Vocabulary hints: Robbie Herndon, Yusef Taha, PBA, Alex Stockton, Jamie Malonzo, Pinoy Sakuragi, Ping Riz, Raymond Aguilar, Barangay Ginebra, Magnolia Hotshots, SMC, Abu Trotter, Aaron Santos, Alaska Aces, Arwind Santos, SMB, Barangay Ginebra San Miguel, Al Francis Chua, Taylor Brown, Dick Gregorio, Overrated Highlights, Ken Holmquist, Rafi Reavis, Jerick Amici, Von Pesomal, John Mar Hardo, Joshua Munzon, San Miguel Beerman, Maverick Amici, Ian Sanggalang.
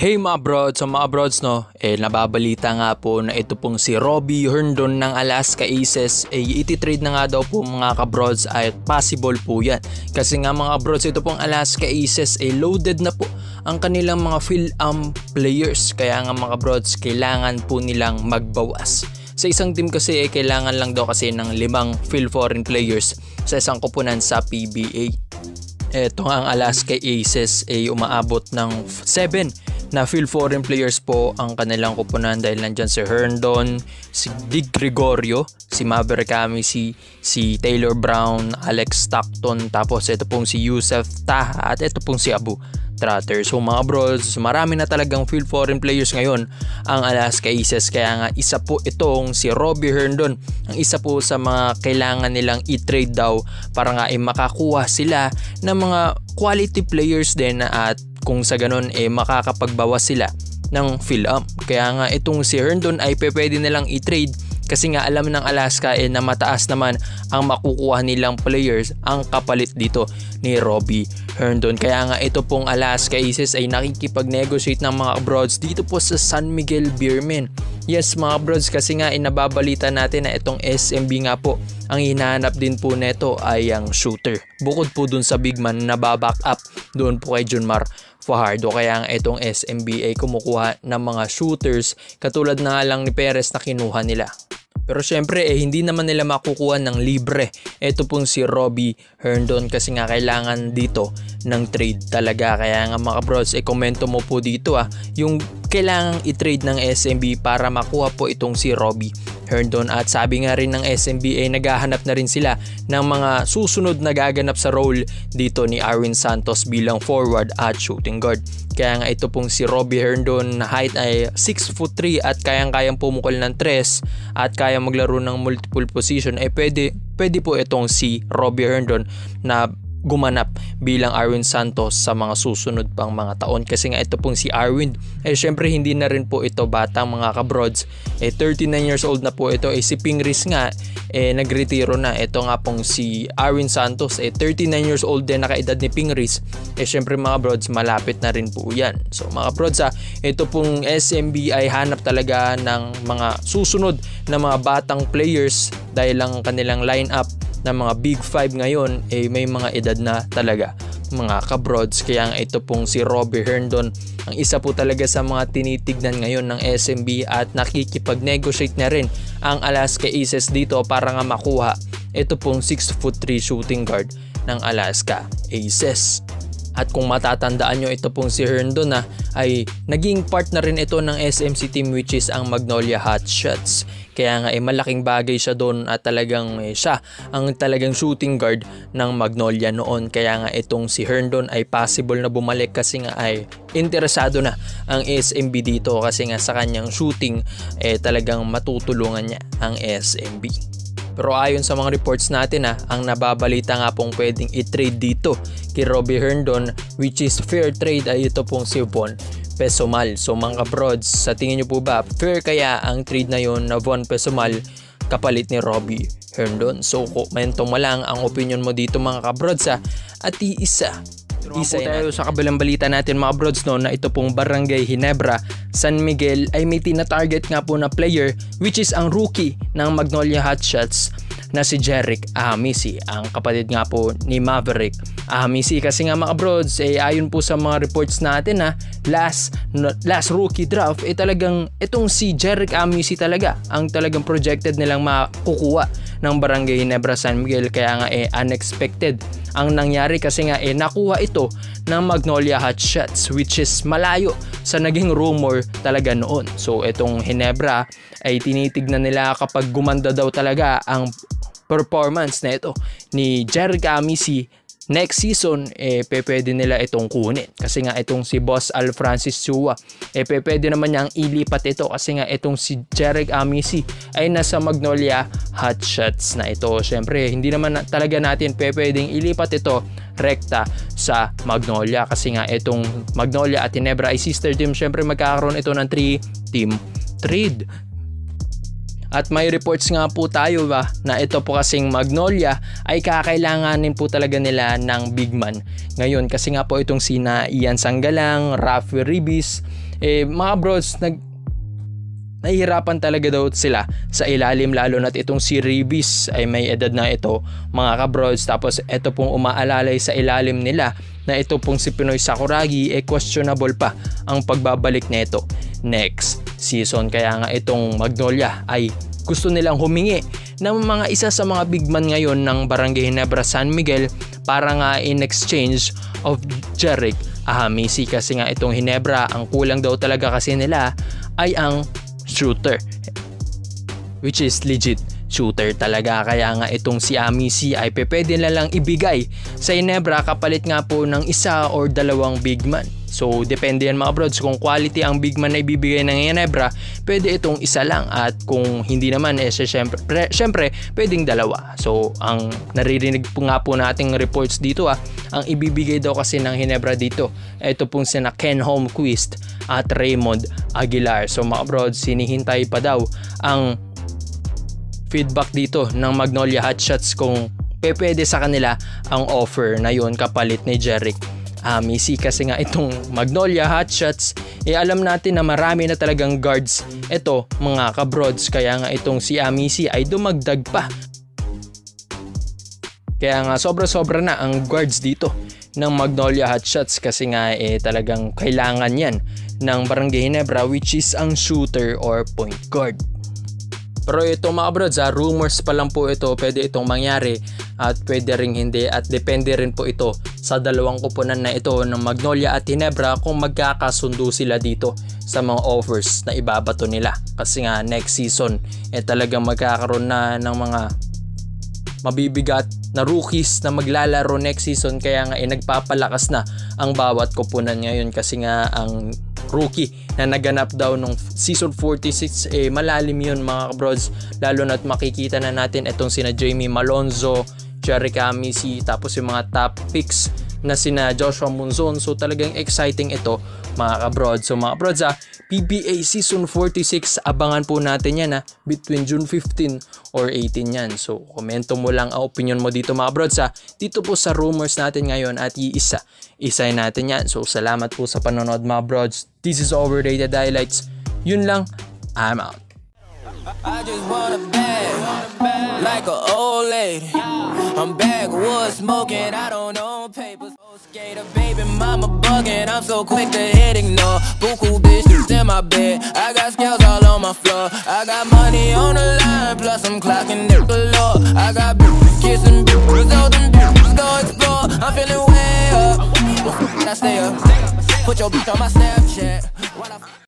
Hey mga broads, so mga broads no, nababalita nga po na ito pong si Robbie Herndon ng Alaska Aces, ititrade na nga daw po mga kabroads ay possible po yan. Kasi nga mga broads, ito pong Alaska Aces ay loaded na po ang kanilang mga fill-up players. Kaya nga mga broads, kailangan po nilang magbawas. Sa isang team kasi kailangan lang daw kasi ng 5 fill-foreign players sa isang kupunan sa PBA. Ito nga ang Alaska Aces ay umaabot ng 7. Na field foreign players po ang kanilang kupunan dahil nandyan si Herndon, si Dick Gregorio, si Maverick Amici, si Taylor Brown, Alex Stockton, tapos ito pong si Yusef Taha at ito pong si Abu Trotter. So mga bros, marami na talagang field foreign players ngayon ang Alaska Aces, kaya nga isa po itong si Robbie Herndon, ang isa po sa mga kailangan nilang i-trade daw para nga ay makakuha sila ng mga quality players din at kung sa ganun makakapagbawas sila ng fill-up. Kaya nga itong si Herndon ay pwede nilang i-trade kasi nga alam ng Alaska na mataas naman ang makukuha nilang players ang kapalit dito ni Robbie Herndon. Kaya nga ito pong Alaska Aces ay nakikipag-negotiate ng mga broads dito po sa San Miguel Beerman. Yes mga broads, kasi nga inababalita natin na itong SMB nga po ang hinahanap din po neto ay ang shooter. Bukod po dun sa big man na back up doon po kay John Mar Hardo, kaya ang itong SMB ay kumukuha ng mga shooters katulad na lang ni Perez na kinuha nila. Pero syempre hindi naman nila makukuha ng libre ito pong si Robbie Herndon kasi nga kailangan dito ng trade talaga. Kaya nga mga bros, komento mo po dito yung kailangang i-trade ng SMB para makuha po itong si Robbie Herndon. At sabi nga rin ng SMB naghahanap na rin sila ng mga susunod na gaganap sa role dito ni Aaron Santos bilang forward at shooting guard. Kaya nga ito pong si Robbie Herndon, height ay 6'3" at kayang-kayang pumukol ng 3 at kayang maglaro ng multiple position, pwede po itong si Robbie Herndon na gumanap bilang Arwind Santos sa mga susunod pang mga taon. Kasi nga ito pong si Arwind syempre hindi na rin po ito batang mga kabroads, 39 years old na po ito. Si Ping Riz nga nagretiro na. Ito nga pong si Arwind Santos 39 years old din, nakaedad ni Ping Riz. Syempre mga broads, malapit na rin po yan. So mga broads ito pong SMB ay hanap talaga ng mga susunod na mga batang players dahil lang kanilang lineup na mga Big 5 ngayon may mga edad na talaga mga kabroads. Kaya ito pong si Robbie Herndon ang isa po talaga sa mga tinitignan ngayon ng SMB at nakikipag-negotiate na rin ang Alaska Aces dito para nga makuha ito pong 6'3" shooting guard ng Alaska Aces. At kung matatandaan nyo, ito pong si Herndon ay naging part na rin ito ng SMC team which is ang Magnolia Hotshots. Kaya nga malaking bagay siya doon at talagang siya ang talagang shooting guard ng Magnolia noon. Kaya nga itong si Herndon ay possible na bumalik kasi nga ay interesado na ang SMB dito kasi nga sa kanyang shooting talagang matutulungan niya ang SMB. Pero ayon sa mga reports natin ang nababalita nga pong pwedeng i-trade dito kay Robbie Herndon which is fair trade ay ito pong si Von Pesomal. So mga broads, sa tingin nyo po ba fair kaya ang trade na yon na Von Pesomal kapalit ni Robbie Herndon? So komento mo lang ang opinion mo dito mga kabroads at isa tayo sa kabilang balita natin mga broads no, na ito pong Barangay Ginebra San Miguel ay may tina-target nga po na player which is ang rookie ng Magnolia Hotshots na si Jerick Amici, ang kapatid nga po ni Maverick Amici. Kasi nga mga broads ayon po sa mga reports natin last rookie draft talagang itong si Jerick Amici talaga ang talagang projected nilang makukuha ng Barangay Ginebra San Miguel. Kaya nga unexpected ang nangyari kasi nga nakuha ito ng Magnolia Hotshots which is malayo sa naging rumor talaga noon. So itong Ginebra ay tinitignan nila kapag gumanda daw talaga ang performance na ito ni Jerick Amici next season, pwede nila itong kunin. Kasi nga itong si Boss Al Francis Chua, pwede naman niyang ilipat ito kasi nga itong si Jerick Amici ay nasa Magnolia Hotshots na ito. Siyempre, hindi naman talaga natin pwedeng ilipat ito rekta sa Magnolia kasi nga itong Magnolia at Ginebra ay sister team. Siyempre, magkakaroon ito ng 3-team trade. At may reports nga po tayo na ito po kasing Magnolia ay kakailanganin po talaga nila ng big man ngayon, kasi nga po itong sina Ian Sanggalang, Rafi Reavis, mga broads, nahihirapan talaga daw sila sa ilalim, lalo na't itong si Reavis ay may edad na ito, mga kabroads. Tapos ito pong umaalalay sa ilalim nila na ito pong si Pinoy Sakuragi, eh questionable pa ang pagbabalik na ito next season. Kaya nga itong Magnolia ay gusto nilang humingi ng mga isa sa mga big man ngayon ng Barangay Ginebra San Miguel para nga in exchange of Jerick Amici, kasi nga itong Ginebra ang kulang daw talaga kasi nila ay ang shooter, which is legit shooter talaga. Kaya nga itong si Amici ay pwede na lang ibigay sa Ginebra kapalit nga po ng isa or dalawang big man. So depende yan mga broads, kung quality ang big man na ibibigay ng Ginebra, pwede itong isa lang, at kung hindi naman syempre pwedeng dalawa. So ang naririnig po nga po nating reports dito, ang ibibigay daw kasi ng Ginebra dito, ito pong sina Ken Holmquist at Raymond Aguilar. So mga broads, sinihintay pa daw ang feedback dito ng Magnolia Hotshots kung pwede sa kanila ang offer na yon kapalit ni Jerick Amici, kasi nga itong Magnolia Hotshots, alam natin na marami na talagang guards ito mga kabroads. Kaya nga itong si Amici ay dumagdag pa, kaya nga sobra-sobra na ang guards dito ng Magnolia Hotshots, kasi nga talagang kailangan yan ng Barangay Ginebra, which is ang shooter or point guard. Pero ito mga broads, rumors pa lang po ito, pwede itong mangyari at pwede ring hindi, at depende rin po ito sa dalawang kuponan na ito ng Magnolia at Ginebra kung magkakasundo sila dito sa mga offers na ibabato nila. Kasi nga next season talagang magkakaroon na ng mga mabibigat na rookies na maglalaro next season, kaya nga nagpapalakas na ang bawat kuponan ngayon, kasi nga ang rookie na naganap daw nung season 46, malalim yun mga kabroads, lalo na't makikita na natin itong sina Jamie Malonzo, Jerick Amici, tapos yung mga top picks na sina Joshua Munzon. So talagang exciting ito mga kabroads. So mga kabroads, PBA season 46, abangan po natin yan between June 15 or 18 yan. So komento mo lang ang opinion mo dito mga kabroads dito po sa rumors natin ngayon, at isa natin yan. So salamat po sa panonood mga kabroads. This is Overrated Highlights. Yun lang, I'm out. I just want a bag, like an old lady. I'm backwoods smoking, I don't own papers. Skater, baby mama bugging, I'm so quick to hit ignore. Buku bitches in my bed, I got scales all on my floor. I got money on the line, plus I'm clocking it below. I got bitches kissing bitches, all them bitches go explore. I'm feeling way up, I stay up. Put your bitch on my Snapchat.